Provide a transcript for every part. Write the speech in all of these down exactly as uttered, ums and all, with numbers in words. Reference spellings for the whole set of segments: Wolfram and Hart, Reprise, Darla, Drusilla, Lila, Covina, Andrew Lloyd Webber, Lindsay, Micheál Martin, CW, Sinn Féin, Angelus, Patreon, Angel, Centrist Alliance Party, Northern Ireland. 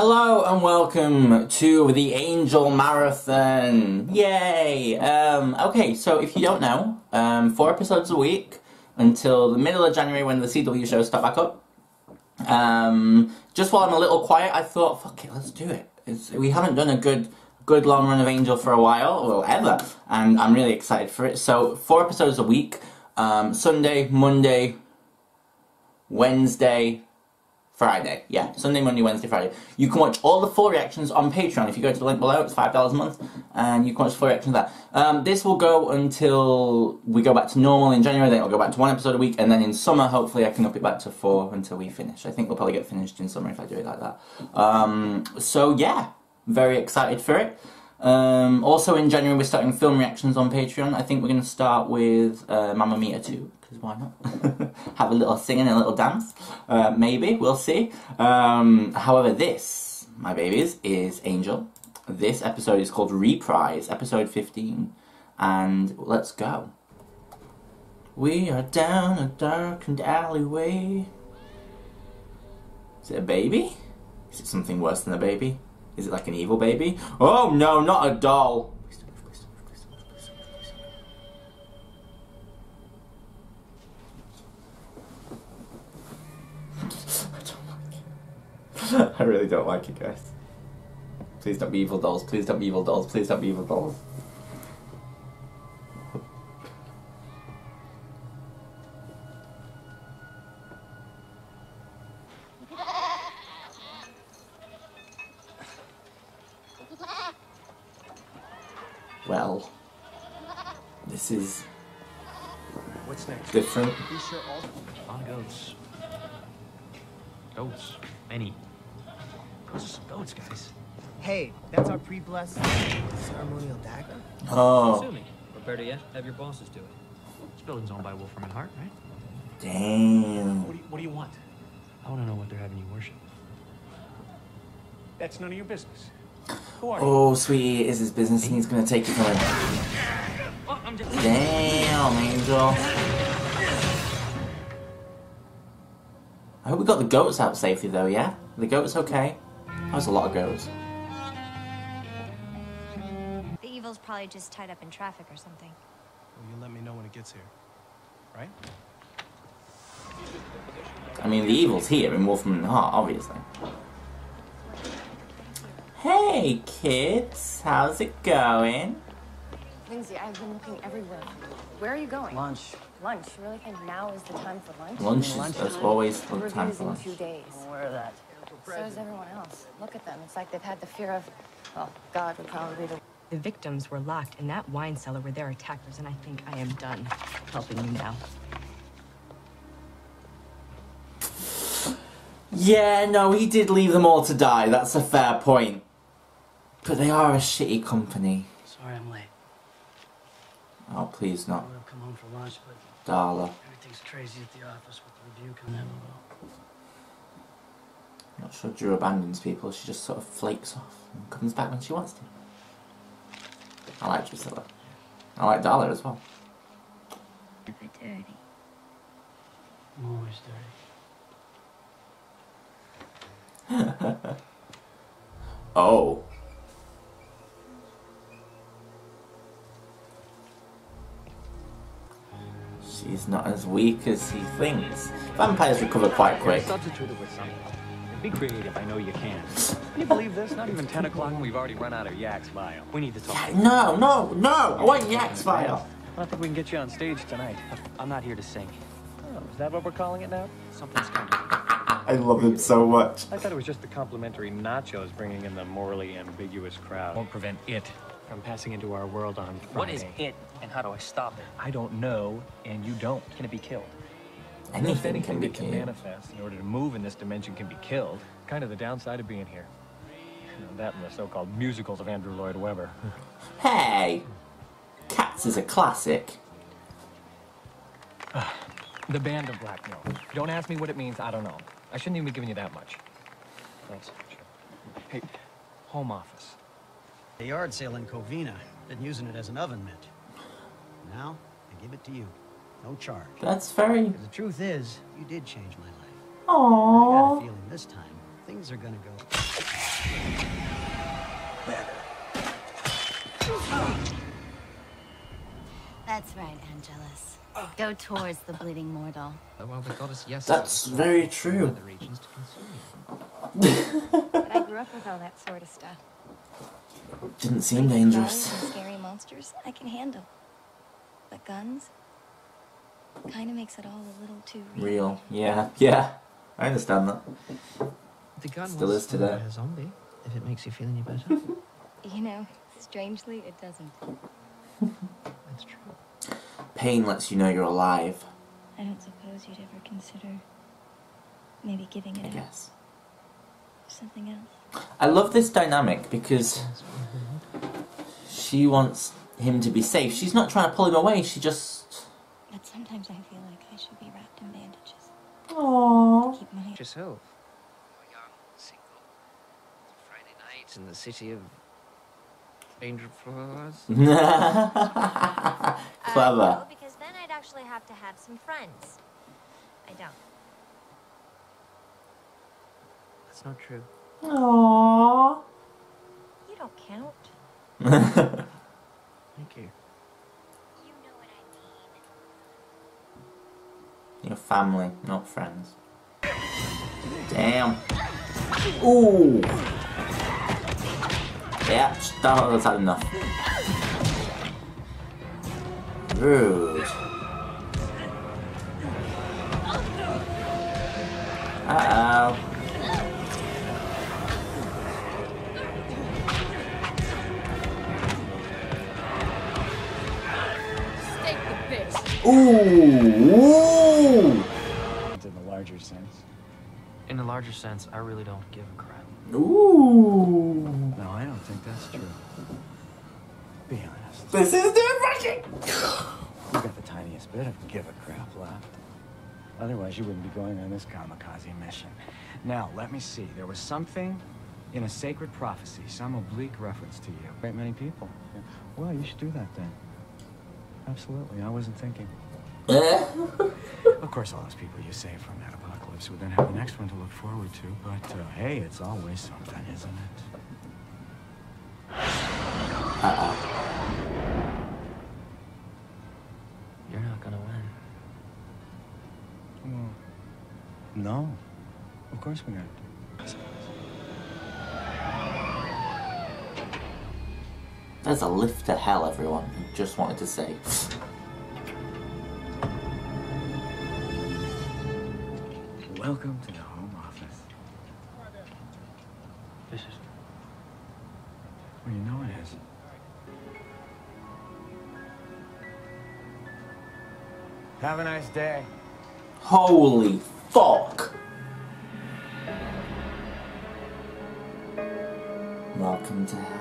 Hello and welcome to the Angel Marathon! Yay! Um, okay, so if you don't know, um, four episodes a week until the middle of January when the C W shows start back up. Um, just while I'm a little quiet, I thought, fuck it, let's do it. It's, we haven't done a good, good long run of Angel for a while, or ever, and I'm really excited for it. So, four episodes a week, um, Sunday, Monday, Wednesday, Friday, yeah, Sunday, Monday, Wednesday, Friday. You can watch all the full reactions on Patreon. If you go to the link below, it's five dollars a month, and you can watch the full reactions there. Um, this will go until we go back to normal in January, then it'll go back to one episode a week, and then in summer, hopefully, I can up it back to four until we finish. I think we'll probably get finished in summer if I do it like that. Um, so, yeah, very excited for it. Um, also, in January, we're starting film reactions on Patreon. I think we're going to start with uh, Mamma Mia two. Because why not? Have a little singing, a little dance. Uh, maybe, we'll see. Um, however, this, my babies, is Angel. This episode is called Reprise, episode fifteen. And let's go. We are down a darkened alleyway. Is it a baby? Is it something worse than a baby? Is it like an evil baby? Oh no, not a doll! I really don't like it, guys. Please don't be evil dolls, please don't be evil dolls, please don't be evil dolls. Well, this is... What's next? Different. A lot of goats. Goats. Many. Those are some goats, guys. Hey, that's our pre-blessed ceremonial dagger. Oh. Assuming, or better yet, have your bosses do it. This building's owned by Wolfram and Hart, right? Damn. What do you, what do you want? I want to know what they're having you worship. That's none of your business. Who are you? Oh, sweetie, is his business, and he's gonna take you from it. Well, I'm just... Damn, Angel. I hope we got the goats out safely, though. Yeah, the goats okay. That was a lot of goats. The evil's probably just tied up in traffic or something. Well, you let me know when it gets here, right? I mean, the evil's here in Wolfram and Hart, obviously. Hey, kids, how's it going? Lindsay, I've been looking everywhere. Where are you going? Lunch. Lunch? You really think now is the time for lunch? Lunch, lunch is always the time for lunch. Two days. I'm aware of that. So is everyone else. Look at them. It's like they've had the fear of, well, God would probably be the... The victims were locked in that wine cellar with their attackers, and I think I am done helping you now. Yeah, no, he did leave them all to die. That's a fair point. But they are a shitty company. Sorry I'm late. Oh, please not. I would have come home for lunch, but Darla. Everything's crazy at the office with the review coming out. I'm not sure Drew abandons people. She just sort of flakes off and comes back when she wants to. I like Drusilla. I like Darla as well. Are they dirty? I'm always dirty. Oh. She's not as weak as he thinks. Vampires recover quite quick. Substituted with something. Be creative, I know you can. Can you believe this? Not even ten o'clock and we've already run out of Yak's vial. We need to talk. Yeah, no, no, no! I want Yak's vial. I don't think we can get you on stage tonight. I'm not here to sing. Oh, is that what we're calling it now? Something's coming. I love him so much. I thought it was just the complimentary nachos bringing in the morally ambiguous crowd. Won't prevent it from passing into our world on Friday. What is it and how do I stop it? I don't know and you don't. Can it be killed? Anything, anything can be can manifest in order to move in this dimension can be killed. Kind of the downside of being here. You know, that and the so-called musicals of Andrew Lloyd Webber. Hey! Cats is a classic. Uh, the Band of Black Milk. Don't ask me what it means, I don't know. I shouldn't even be giving you that much. Thanks. Hey, home office. The yard sale in Covina, been using it as an oven mitt. Now, I give it to you. No charge. That's very... The truth is, you did change my life. Aww. I got a feeling this time, things are gonna go... better. That's right, Angelus. Go towards the bleeding mortal. Well, the goddess, yes, that's very true. But I grew up with all that sort of stuff. Didn't seem dangerous. And scary monsters I can handle, but guns kind of makes it all a little too real. Real, yeah, yeah. I understand that. The gun still is today. A zombie, if it makes you feel any better. You know, strangely, it doesn't. That's true. Pain lets you know you're alive. I don't suppose you'd ever consider maybe giving it I guess. Up. Something else. I love this dynamic because she wants him to be safe. She's not trying to pull him away, she just... But sometimes I feel like I should be wrapped in bandages. Aww. Keep my... Yourself. You're young, single. It's Friday night in the city of... Angel flowers. Clever. Uh, no, because then I'd actually have to have some friends. I don't. That's not true. Aww. You don't count. Thank you. You know what I mean. Your family, not friends. Damn. Ooh. Yeah, that was had enough. Rude. Uh oh. Stake the bitch. Ooh. In the larger sense. In the larger sense, I really don't give a crap. Ooh. No, I don't think that's true. Be honest. This is refreshing. You got the tiniest bit of give a crap left. Otherwise, you wouldn't be going on this kamikaze mission. Now, let me see. There was something in a sacred prophecy, some oblique reference to you. Great many people. Yeah. Well, you should do that then. Absolutely. I wasn't thinking. Of course, all those people you saved from that apocalypse would then have the next one to look forward to, but uh, hey, it's always something, isn't it? Uh-oh. You're not gonna win. Well, no. Of course we're not. I suppose. There's a lift to hell, everyone. Just wanted to say. Welcome to the home office. This is... Well, you know it is. Have a nice day. Holy fuck. Welcome to hell.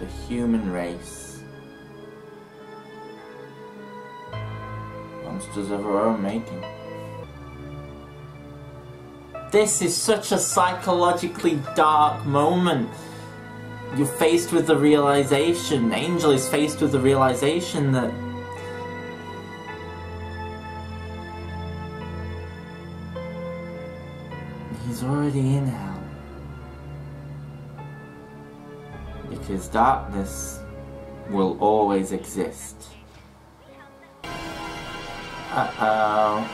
The human race. Monsters of our own making. This is such a psychologically dark moment. You're faced with the realization, Angel is faced with the realization that he's already in hell. Because darkness will always exist. Uh-oh.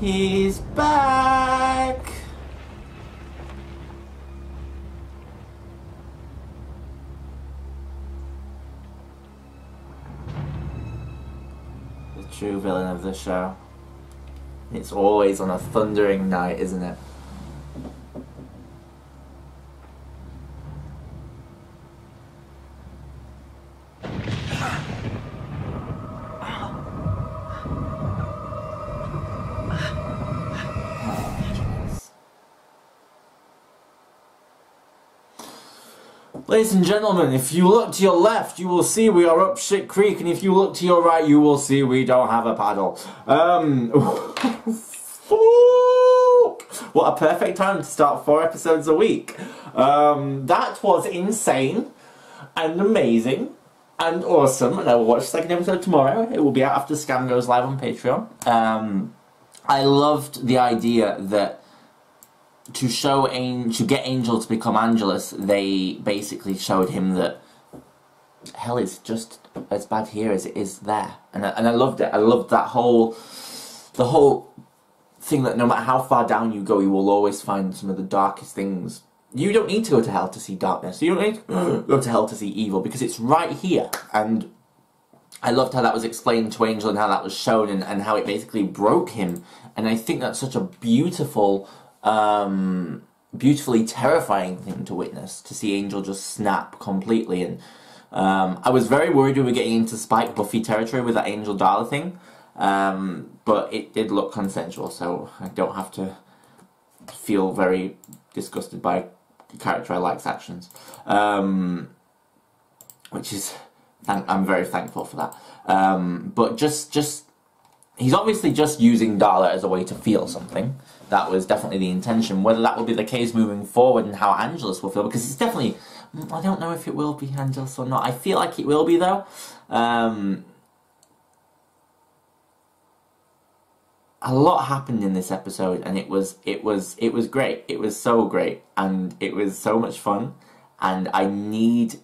He's back! The true villain of the show. It's always on a thundering night, isn't it? Ladies and gentlemen, if you look to your left, you will see we are up shit creek, and if you look to your right, you will see we don't have a paddle. Um, what a perfect time to start four episodes a week. Um, that was insane. and amazing and awesome, and I will watch the second episode tomorrow. It will be out after Scam goes live on Patreon. Um, I loved the idea that to show An to get Angel to become Angelus, they basically showed him that hell is just as bad here as it is there, and I, and I loved it. I loved that whole the whole thing that no matter how far down you go, you will always find some of the darkest things. You don't need to go to hell to see darkness. You don't need to go to hell to see evil, because it's right here. And I loved how that was explained to Angel and how that was shown, and, and how it basically broke him. And I think that's such a beautiful, um, beautifully terrifying thing to witness, to see Angel just snap completely. And um, I was very worried we were getting into Spike Buffy territory with that Angel Darla thing. Um, but it did look consensual, so I don't have to feel very disgusted by the character I like's actions. Um, which is, thank I'm very thankful for that. Um, but just, just, he's obviously just using Darla as a way to feel something. That was definitely the intention. Whether that will be the case moving forward and how Angelus will feel, because it's definitely, I don't know if it will be Angelus or not. I feel like it will be, though. Um... A lot happened in this episode, and it was it was it was great. It was so great, and it was so much fun. And I need.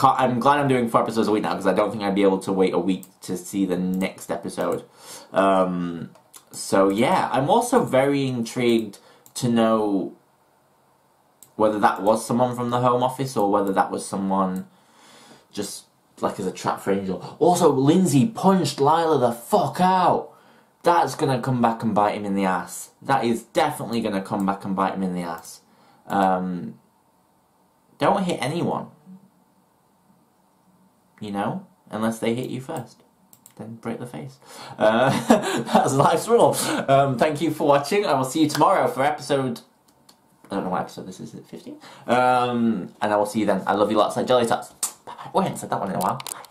I'm glad I'm doing four episodes a week now, because I don't think I'd be able to wait a week to see the next episode. Um, so yeah, I'm also very intrigued to know whether that was someone from the Home Office or whether that was someone just like as a trap for Angel. Also, Lindsay punched Lila the fuck out. That's going to come back and bite him in the ass. That is definitely going to come back and bite him in the ass. Um, don't hit anyone. You know? Unless they hit you first. Then break the face. Uh, that's life's rule. Um, thank you for watching. I will see you tomorrow for episode... I don't know what episode this is. Is it fifteen? Um, and I will see you then. I love you lots. Like jelly tots. Bye-bye. Oh, I haven't said that one in a while. Bye.